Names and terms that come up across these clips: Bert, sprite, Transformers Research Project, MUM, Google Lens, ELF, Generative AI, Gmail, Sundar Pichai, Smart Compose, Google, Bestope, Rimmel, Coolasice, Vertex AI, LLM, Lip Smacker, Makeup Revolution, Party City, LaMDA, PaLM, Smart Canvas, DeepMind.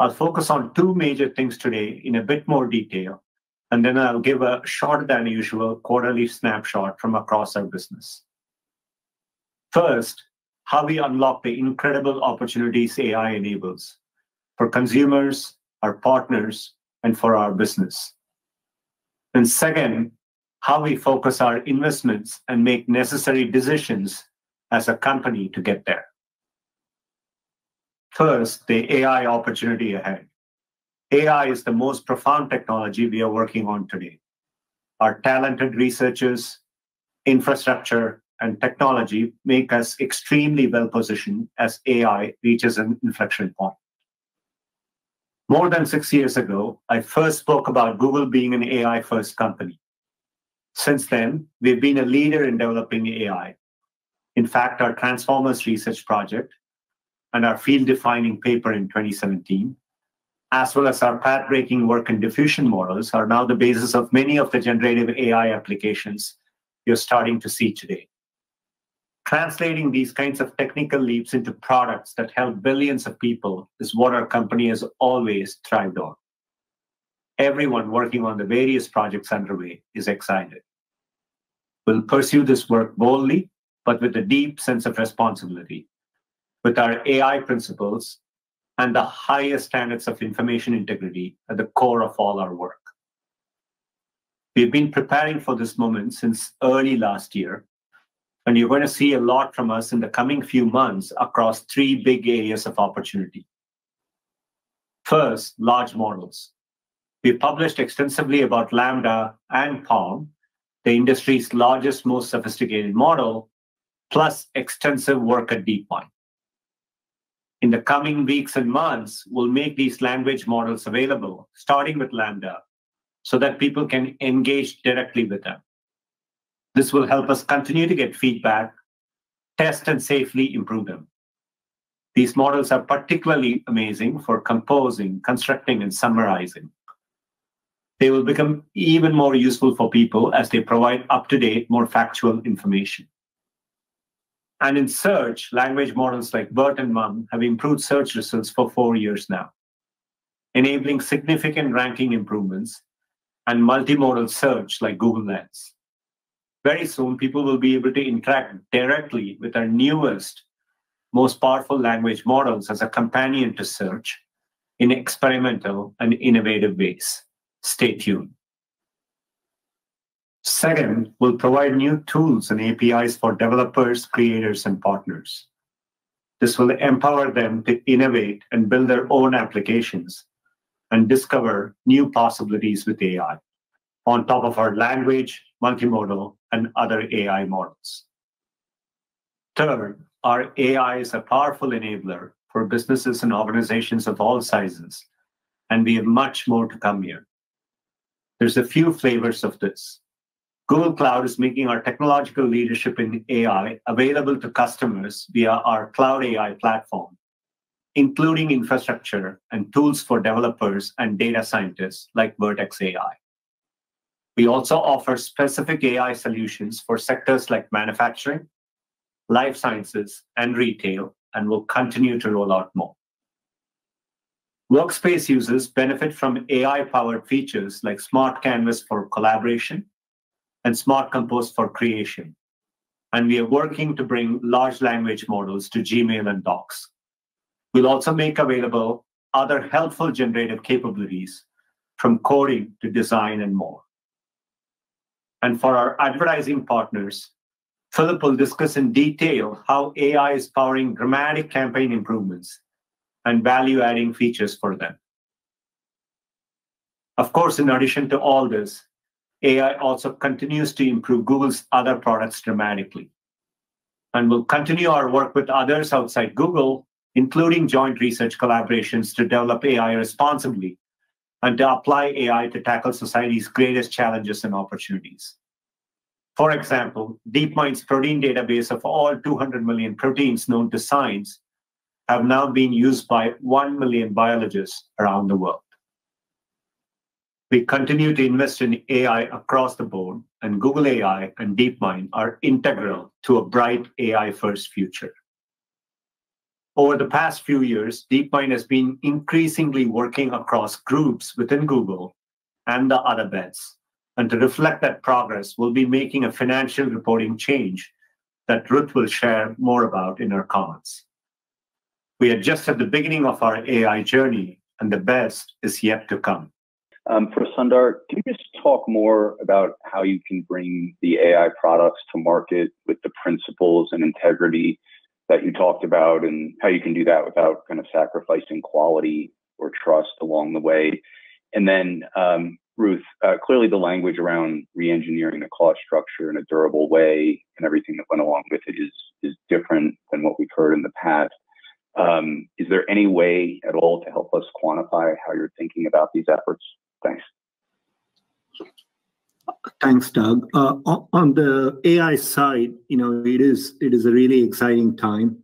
I'll focus on two major things today in a bit more detail, and then I'll give a shorter than usual quarterly snapshot from across our business. First, how we unlock the incredible opportunities AI enables for consumers, our partners, and for our business. And second, how we focus our investments and make necessary decisions as a company to get there. First, the AI opportunity ahead. AI is the most profound technology we are working on today. Our talented researchers, infrastructure, and technology make us extremely well-positioned as AI reaches an inflection point. More than 6 years ago, I first spoke about Google being an AI-first company. Since then, we've been a leader in developing AI. In fact, our Transformers Research Project and our field-defining paper in 2017, as well as our path-breaking work in diffusion models, are now the basis of many of the generative AI applications you're starting to see today. Translating these kinds of technical leaps into products that help billions of people is what our company has always thrived on. Everyone working on the various projects underway is excited. We'll pursue this work boldly, but with a deep sense of responsibility, with our AI principles and the highest standards of information integrity at the core of all our work. We've been preparing for this moment since early last year, and you're going to see a lot from us in the coming few months across three big areas of opportunity. First, large models. We've published extensively about LaMDA and PaLM, the industry's largest, most sophisticated model, plus extensive work at DeepMind. In the coming weeks and months, we'll make these language models available, starting with LaMDA, so that people can engage directly with them. This will help us continue to get feedback, test, and safely improve them. These models are particularly amazing for composing, constructing, and summarizing. They will become even more useful for people as they provide up-to-date, more factual information. And in search, language models like Bert and MUM have improved search results for 4 years now, enabling significant ranking improvements and multimodal search like Google Lens. Very soon, people will be able to interact directly with our newest, most powerful language models as a companion to search in experimental and innovative ways. Stay tuned. Second, we'll provide new tools and APIs for developers, creators, and partners. This will empower them to innovate and build their own applications and discover new possibilities with AI, on top of our language, multimodal, and other AI models. Third, our AI is a powerful enabler for businesses and organizations of all sizes, and we have much more to come here. There's a few flavors of this. Google Cloud is making our technological leadership in AI available to customers via our Cloud AI platform, including infrastructure and tools for developers and data scientists like Vertex AI. We also offer specific AI solutions for sectors like manufacturing, life sciences, and retail, and will continue to roll out more. Workspace users benefit from AI-powered features like Smart Canvas for collaboration and Smart Compose for creation. And we are working to bring large language models to Gmail and Docs. We'll also make available other helpful generative capabilities from coding to design and more. And for our advertising partners, Philip will discuss in detail how AI is powering dramatic campaign improvements and value-adding features for them. Of course, in addition to all this, AI also continues to improve Google's other products dramatically. And we'll continue our work with others outside Google, including joint research collaborations to develop AI responsibly and to apply AI to tackle society's greatest challenges and opportunities. For example, DeepMind's protein database of all 200 million proteins known to science have now been used by 1 million biologists around the world. We continue to invest in AI across the board, and Google AI and DeepMind are integral to a bright AI-first future. Over the past few years, DeepMind has been increasingly working across groups within Google and the other bets. And to reflect that progress, we'll be making a financial reporting change that Ruth will share more about in her comments. We are just at the beginning of our AI journey, and the best is yet to come. For Sundar, can you just talk more about how you can bring the AI products to market with the principles and integrity that you talked about, and how you can do that without kind of sacrificing quality or trust along the way? And then, Ruth, clearly the language around re-engineering the cost structure in a durable way and everything that went along with it is different than what we've heard in the past. Is there any way at all to help us quantify how you're thinking about these efforts? Thanks. Thanks, Doug. On the AI side, you know, it is a really exciting time.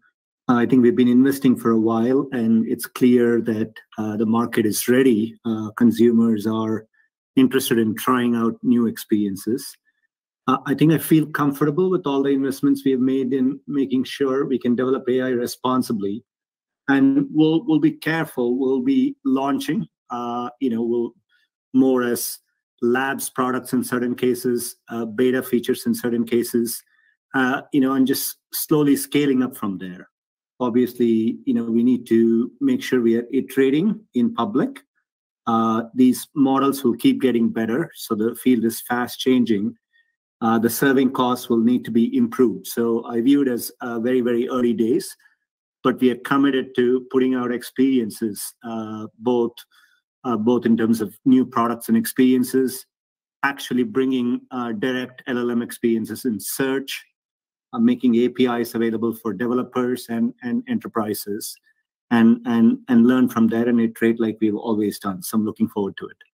I think we've been investing for a while, and it's clear that the market is ready. Consumers are interested in trying out new experiences. I think I feel comfortable with all the investments we have made in making sure we can develop AI responsibly, and we'll be careful. We'll be launching, more as labs products in certain cases, beta features in certain cases, and just slowly scaling up from there. Obviously, we need to make sure we are iterating in public. These models will keep getting better, so the field is fast changing. The serving costs will need to be improved. So I view it as very, very early days, but we are committed to putting out experiences, both in terms of new products and experiences, actually bringing direct LLM experiences in search, making APIs available for developers and enterprises, and learn from that and iterate like we've always done. So I'm looking forward to it.